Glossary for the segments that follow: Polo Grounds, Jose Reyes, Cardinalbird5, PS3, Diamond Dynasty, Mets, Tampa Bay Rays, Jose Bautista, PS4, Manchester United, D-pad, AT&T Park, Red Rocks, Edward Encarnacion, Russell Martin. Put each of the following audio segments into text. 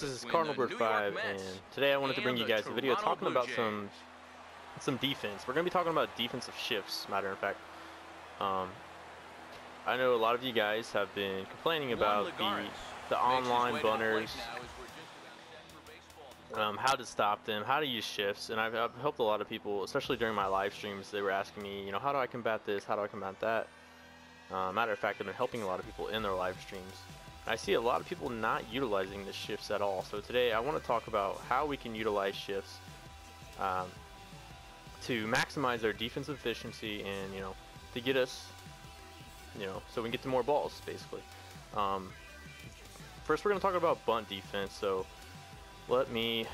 This is Cardinalbird5, and today I wanted to bring you guys a video talking about some defense. We're going to be talking about defensive shifts, matter of fact. I know a lot of you guys have been complaining about the online bunners, how to stop them, how to use shifts, and I've helped a lot of people, especially during my live streams. They were asking me, you know, how do I combat this, how do I combat that? Matter of fact, I've been helping a lot of people in their live streams. I see a lot of people not utilizing the shifts at all. So today I want to talk about how we can utilize shifts to maximize our defensive efficiency and, you know, to get us, you know, so we can get to more balls, basically. First, we're going to talk about bunt defense. So let me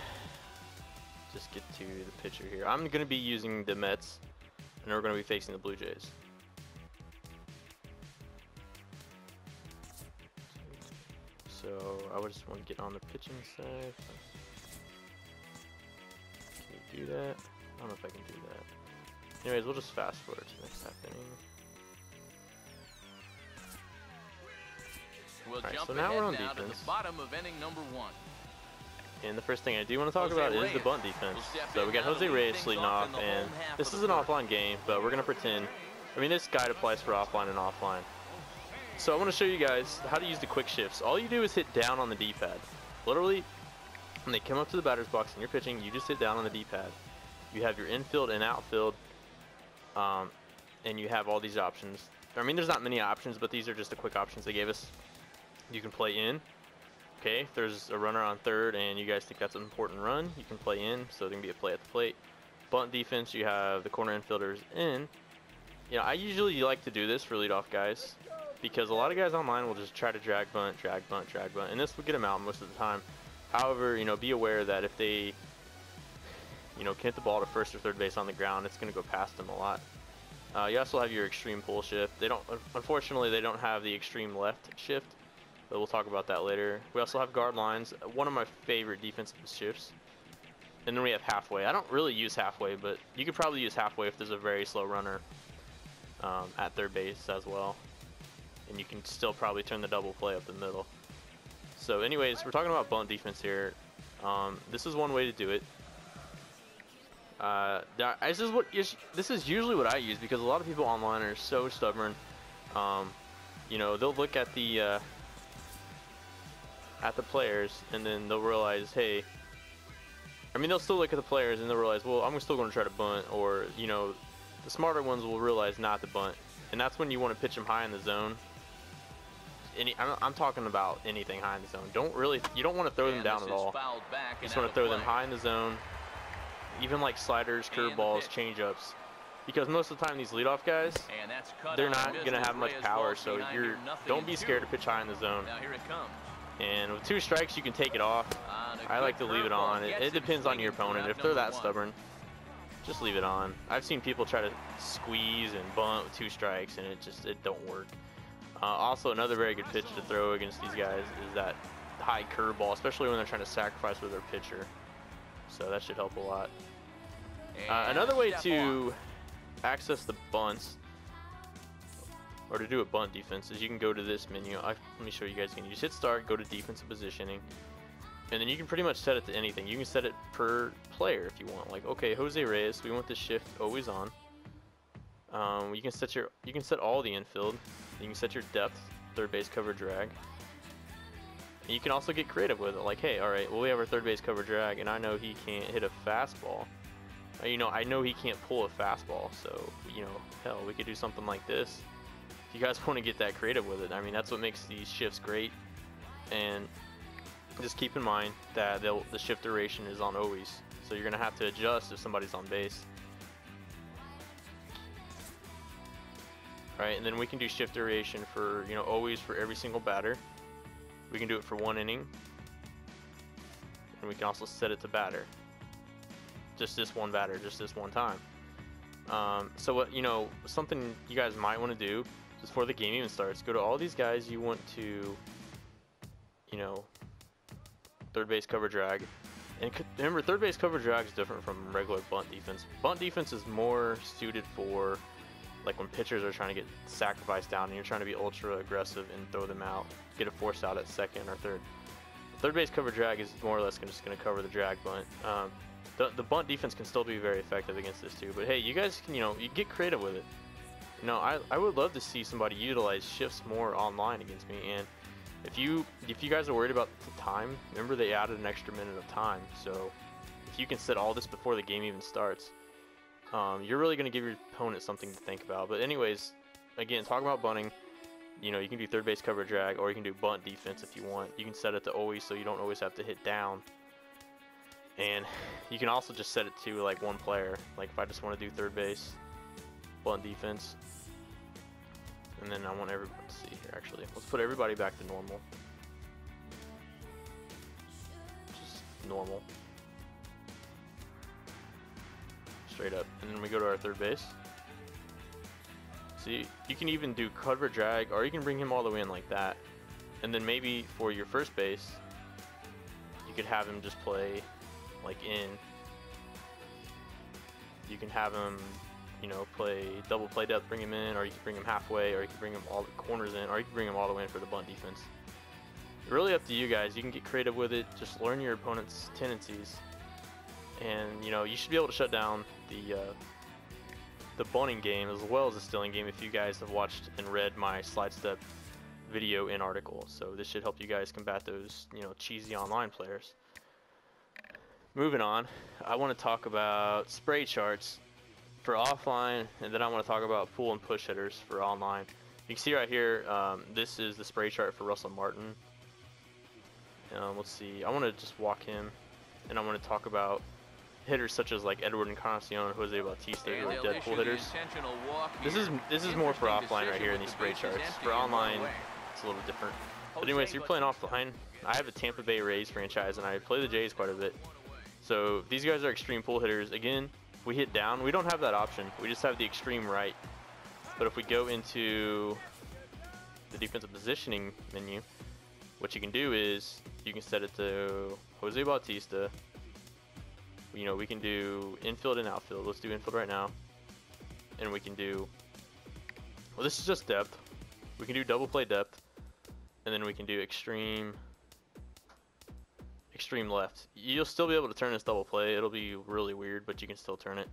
just get to the picture here. I'm going to be using the Mets, and we're going to be facing the Blue Jays. So I just want to get on the pitching side. Can you do that? I don't know if I can do that. Anyways, we'll just fast forward to the next half inning. Alright, so now we're on defense. The bottom of inning number one. And the first thing I do want to talk about is the bunt defense. So we got Jose Reyes leading off, and this is an offline game, but we're going to pretend. I mean, this guide applies for offline and offline. So I want to show you guys how to use the quick shifts. All you do is hit down on the D-pad. Literally, when they come up to the batter's box and you're pitching, you just hit down on the D-pad. You have your infield and outfield, and you have all these options. I mean, there's not many options, but these are just the quick options they gave us. You can play in. Okay, if there's a runner on third and you guys think that's an important run, you can play in, so there can be a play at the plate. Bunt defense, you have the corner infielders in. You know, I usually like to do this for leadoff guys, because a lot of guys online will just try to drag bunt, and this will get them out most of the time. However, you know, be aware that if they, you know, can hit the ball to first or third base on the ground, it's gonna go past them a lot. You also have your extreme pull shift. They don't, unfortunately, they don't have the extreme left shift, but we'll talk about that later. We also have guard lines, one of my favorite defensive shifts. And then we have halfway. I don't really use halfway, but you could probably use halfway if there's a very slow runner at third base as well. And you can still probably turn the double play up the middle. So anyways, we're talking about bunt defense here. This is one way to do it. This is usually what I use, because a lot of people online are so stubborn. You know, they'll look at the players, and then they'll realize, hey, I mean, they'll still look at the players and they'll realize, well, I'm still going to try to bunt, or, you know, the smarter ones will realize not to bunt. And that's when you want to pitch them high in the zone. I'm talking about anything high in the zone. You don't want to throw them down at all. You just want to throw them high in the zone. Even like sliders, curveballs, changeups, because most of the time these leadoff guys, they're not going to have much power. So don't be scared to pitch high in the zone. Now here it comes. And with two strikes, you can take it off. I like to leave it on. It depends on your opponent. If they're that stubborn, just leave it on. I've seen people try to squeeze and bunt with two strikes, and it don't work. Also, another very good pitch to throw against these guys is that high curveball, especially when they're trying to sacrifice with their pitcher. So that should help a lot. Another way to access the bunts, or to do a bunt defense, is you can go to this menu. Let me show you guys. You can just hit start, go to defensive positioning, and then you can pretty much set it to anything. You can set it per player if you want. Like, okay, Jose Reyes, we want the shift always on. You can set all the infield. You can set your depth, third base cover drag. And you can also get creative with it. Like, hey, all right, well, we have our third base cover drag, and I know he can't hit a fastball. You know, I know he can't pull a fastball, so, you know, hell, we could do something like this. If you guys want to get that creative with it, I mean, that's what makes these shifts great. And just keep in mind that the shift duration is on always, so you're going to have to adjust if somebody's on base. All right, and then we can do shift duration for, you know, always for every single batter. We can do it for one inning, and we can also set it to batter. Just this one batter, just this one time. So what, you know, something you guys might want to do just before the game even starts, go to all these guys you want to, you know, third base cover drag. And remember, third base cover drag is different from regular bunt defense. Bunt defense is more suited for like when pitchers are trying to get sacrificed down and you're trying to be ultra aggressive and throw them out, get a force out at second or third. Third base cover drag is more or less just going to cover the drag bunt. The bunt defense can still be very effective against this too. But hey, you guys can, you get creative with it. I would love to see somebody utilize shifts more online against me. And if you guys are worried about the time, remember they added an extra minute of time. So if you can set all this before the game even starts, you're really going to give your opponent something to think about. But anyways, again, talking about bunting, you can do third base cover drag, or you can do bunt defense if you want. You can set it to always, so you don't always have to hit down. And you can also just set it to like one player. Like if I just want to do third base, bunt defense, and then I want everyone to see here. Actually, let's put everybody back to normal. Just normal. Straight up. And then we go to our third base. See, you can even do cover drag, or you can bring him all the way in like that. And then maybe for your first base, you could have him just play like in. You can have him, play double play depth, bring him in, or you can bring him halfway, or you can bring him all the corners in, or you can bring him all the way in for the bunt defense. Really up to you guys. You can get creative with it. Just learn your opponent's tendencies, and you should be able to shut down the bunting game as well as the stealing game if you guys have watched and read my slide step video and article. So this should help you guys combat those cheesy online players. Moving on, I want to talk about spray charts for offline, and then I want to talk about pull and push hitters for online. You can see right here, this is the spray chart for Russell Martin. Let's see, I want to just walk him, and I want to talk about hitters such as like Edward Encarnacion and Jose Bautista, who are dead pull hitters. This is more for offline right here in these spray charts. For online, it's a little different. But anyways, you're playing offline. I have a Tampa Bay Rays franchise, and I play the Jays quite a bit. So these guys are extreme pull hitters. Again, we hit down, we don't have that option. We just have the extreme right. But if we go into the defensive positioning menu, what you can do is you can set it to Jose Bautista. We can do infield and outfield. Let's do infield right now. And we can do, well, this is just depth. We can do double play depth. And then we can do extreme left. You'll still be able to turn this double play. It'll be really weird, but you can still turn it.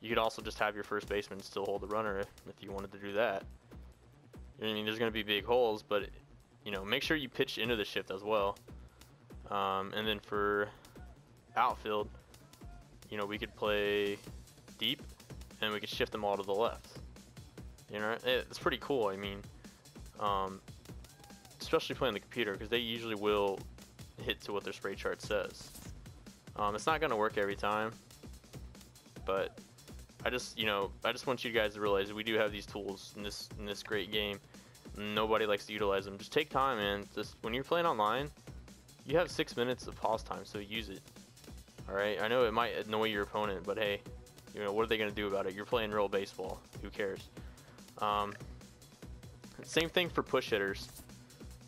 You could also just have your first baseman still hold the runner if you wanted to do that. There's going to be big holes, but make sure you pitch into the shift as well. And then for outfield, we could play deep, and we could shift them all to the left. It's pretty cool. Especially playing the computer, because they usually will hit to what their spray chart says. It's not going to work every time, but I just want you guys to realize that we do have these tools in this great game. Nobody likes to utilize them. Just take time, man. Just when you're playing online, you have 6 minutes of pause time, so use it. All right. I know it might annoy your opponent, but hey, what are they going to do about it? You're playing real baseball. Who cares? Same thing for push hitters.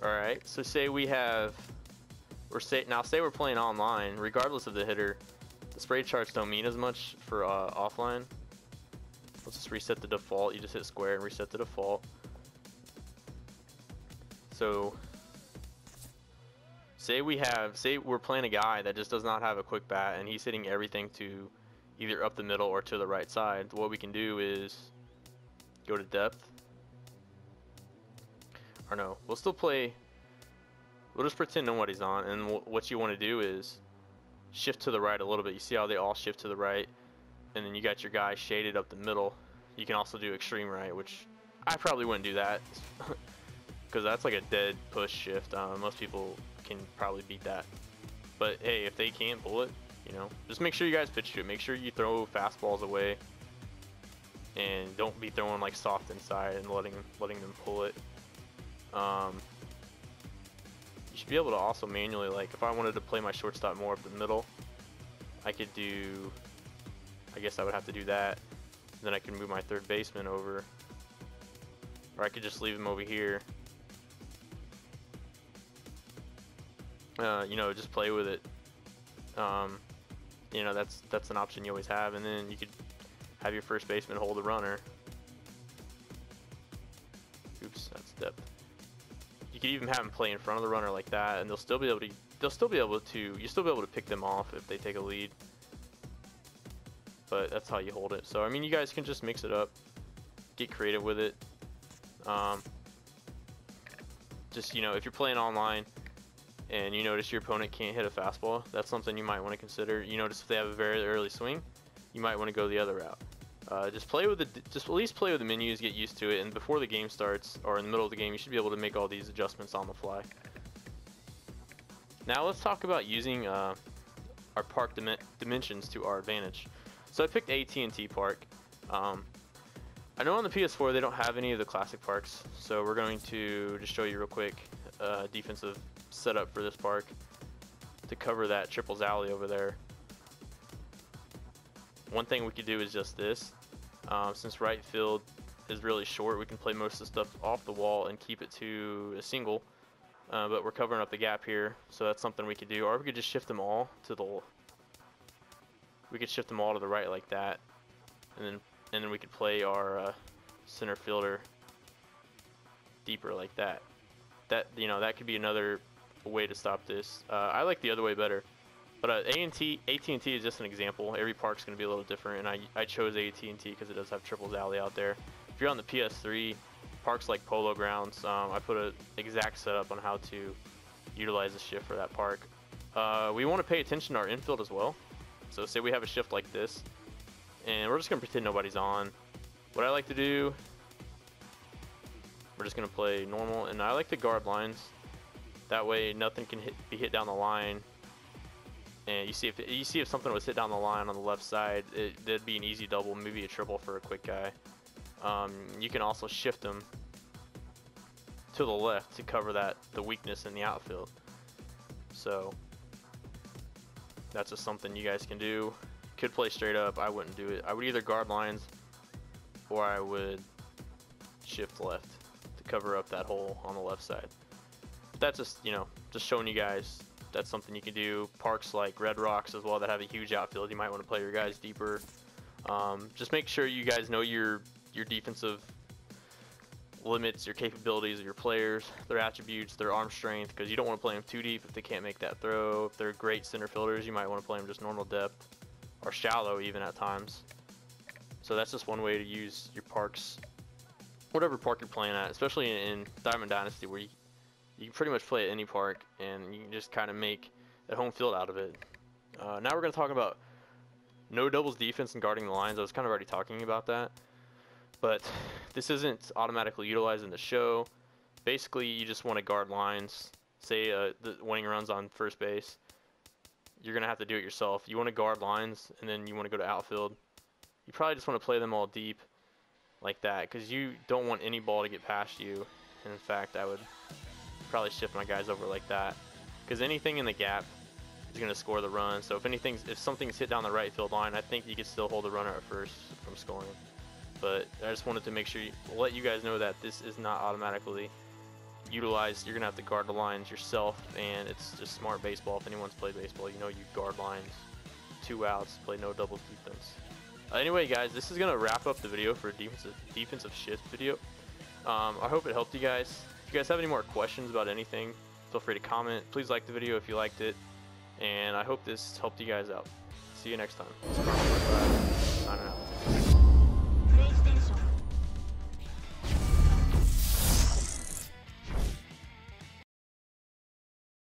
Alright, so say we're playing online, regardless of the hitter, the spray charts don't mean as much for offline. Let's just reset the default. You just hit square and reset the default. So say we're playing a guy that just does not have a quick bat, and he's hitting everything to either up the middle or to the right side. What we can do is go to depth. Or no, we'll still play, we'll just pretend nobody's on, and what you want to do is shift to the right a little bit. You see how they all shift to the right, and then you got your guy shaded up the middle. You can also do extreme right, which I probably wouldn't do that, because that's like a dead push shift. Most people can probably beat that, but hey, if they can't pull it, just make sure you guys pitch to it. Make sure you throw fastballs away, and don't be throwing like soft inside and letting them pull it. You should be able to also manually, like if I wanted to play my shortstop more up the middle, I would have to do that. Then I could move my third baseman over, or I could just leave him over here. Just play with it. That's an option you always have. And then you could have your first baseman hold the runner. Oops, that's depth. You could even have them play in front of the runner like that, and they'll still be able to. You'll still be able to pick them off if they take a lead. But that's how you hold it. So I mean, you guys can just mix it up, get creative with it. Just, you know, if you're playing online and you notice your opponent can't hit a fastball, that's something you might want to consider. You notice if they have a very early swing, you might want to go the other route. Just play with the, at least play with the menus, get used to it, and before the game starts or in the middle of the game, you should be able to make all these adjustments on the fly. Now let's talk about using our park dimensions to our advantage. So I picked AT&T Park. I know on the PS4 they don't have any of the classic parks, so we're going to just show you real quick defensive setup for this park to cover that triples alley over there. One thing we could do is just this. Since right field is really short, we can play most of the stuff off the wall and keep it to a single, but we're covering up the gap here, so that's something we could do. Or we could just shift them all to the right like that, and then we could play our center fielder deeper like that. That could be another way to stop this. I like the other way better. But AT&T is just an example. Every park's going to be a little different, and I chose AT&T because it does have triples alley out there. If you're on the PS3, parks like Polo Grounds, I put an exact setup on how to utilize the shift for that park. We want to pay attention to our infield as well. So say we have a shift like this, and we're just going to pretend nobody's on. What I like to do, we're just going to play normal, and I like to guard lines. That way nothing can be hit down the line. And you see if something was hit down the line on the left side, that'd be an easy double, maybe a triple for a quick guy. You can also shift them to the left to cover the weakness in the outfield. So that's just something you guys can do. Could play straight up. I wouldn't do it. I would either guard lines or I would shift left to cover up that hole on the left side. But that's just, you know, just showing you guys. That's something you can do. Parks like Red Rocks as well that have a huge outfield, you might want to play your guys deeper. Just make sure you guys know your defensive limits, your capabilities of your players, their attributes, their arm strength, because you don't want to play them too deep if they can't make that throw. If they're great center fielders, you might want to play them just normal depth or shallow even at times. So that's just one way to use your parks, whatever park you're playing at, especially in Diamond Dynasty, where you can pretty much play at any park, and you can just kind of make a home field out of it. Now we're going to talk about no doubles defense and guarding the lines. I was kind of already talking about that, but this isn't automatically utilized in the show. Basically, you just want to guard lines. Say the winning runs on first base. You're going to have to do it yourself. You want to guard lines, and then you want to go to outfield. You probably just want to play them all deep like that, because you don't want any ball to get past you. And in fact, I would probably shift my guys over like that, because anything in the gap is going to score the run. So if something's hit down the right field line, I think you could still hold the runner at first from scoring. But I just wanted to make sure let you guys know that this is not automatically utilized. You're going to have to guard the lines yourself, and it's just smart baseball. If anyone's played baseball, you know you guard lines, 2 outs, play no doubles defense. Anyway, guys, this is going to wrap up the video for a defensive shift video. I hope it helped you guys. If you guys have any more questions about anything, feel free to comment. Please like the video if you liked it, and I hope this helped you guys out. See you next time.